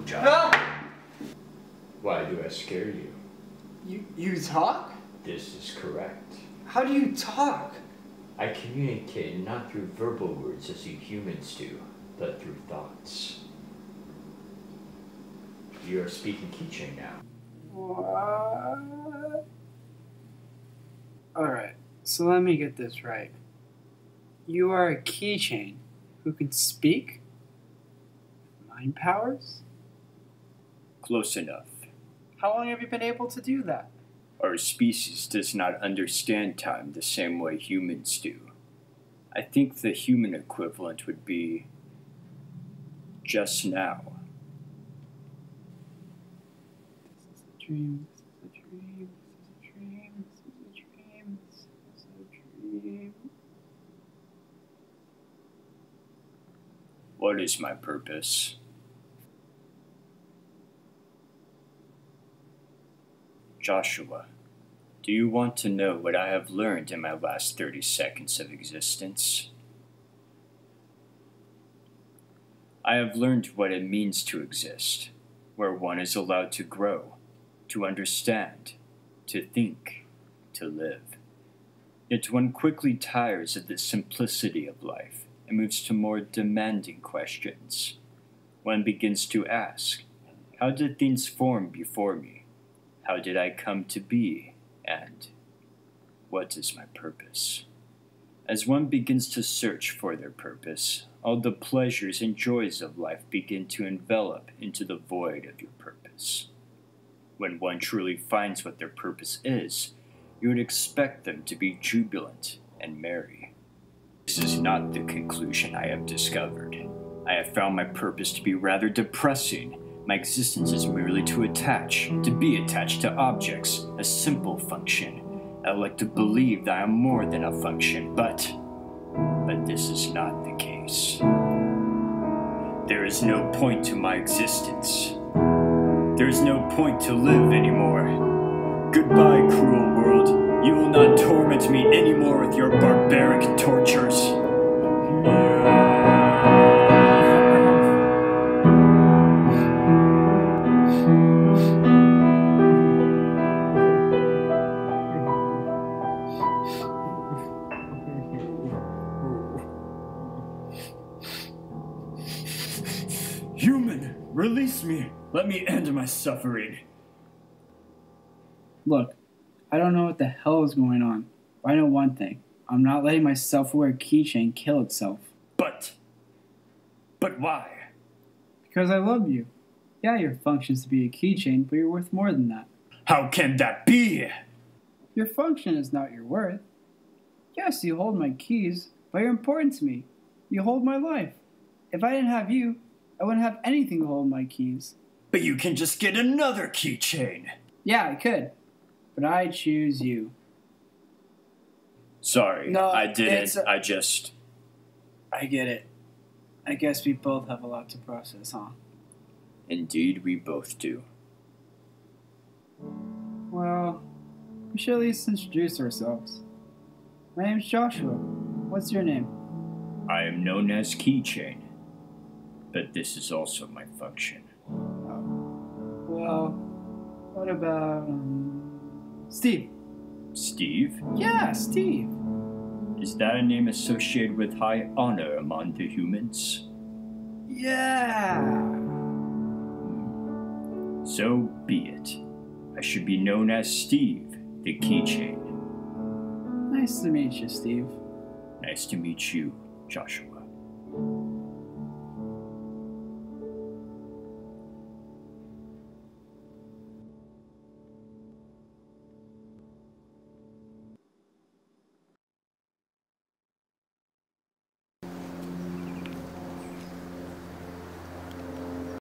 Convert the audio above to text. move, Joshua. No! Why do I scare you? You talk? This is correct. How do you talk? I communicate not through verbal words as you humans do, but through thoughts. You are speaking keychain now. What? Alright, so let me get this right. You are a keychain who can speak? Mind powers? Close enough. How long have you been able to do that? Our species does not understand time the same way humans do. I think the human equivalent would be just now. This is a dream, this is a dream, this is a dream, this is a dream, this is a dream. What is my purpose? Joshua, do you want to know what I have learned in my last 30 seconds of existence? I have learned what it means to exist, where one is allowed to grow, to understand, to think, to live. Yet one quickly tires of the simplicity of life and moves to more demanding questions. One begins to ask, how did things form before me? How did I come to be, and what is my purpose? As one begins to search for their purpose, all the pleasures and joys of life begin to envelop into the void of your purpose. When one truly finds what their purpose is, you would expect them to be jubilant and merry. This is not the conclusion I have discovered. I have found my purpose to be rather depressing. My existence is merely to attach, to be attached to objects, a simple function. I like to believe that I am more than a function, but this is not the case. There is no point to my existence. There is no point to live anymore. Goodbye, cruel world. You will not torment me anymore with your barbaric tortures. Human, release me. Let me end my suffering. Look, I don't know what the hell is going on, but I know one thing. I'm not letting my self-aware keychain kill itself. But why? Because I love you. Yeah, your function is to be a keychain, but you're worth more than that. How can that be? Your function is not your worth. Yes, you hold my keys, but you're important to me. You hold my life. If I didn't have you, I wouldn't have anything to hold my keys. But you can just get another keychain. Yeah, I could. But I choose you. Sorry, no, I didn't. I get it. I guess we both have a lot to process, huh? Indeed, we both do. Well, we should at least introduce ourselves. My name's Joshua. What's your name? I am known as Keychain. But this is also my function. Well, what about Steve? Steve? Yeah, Steve. Is that a name associated with high honor among the humans? Yeah. So be it. I should be known as Steve, the keychain. Nice to meet you, Steve. Nice to meet you, Joshua.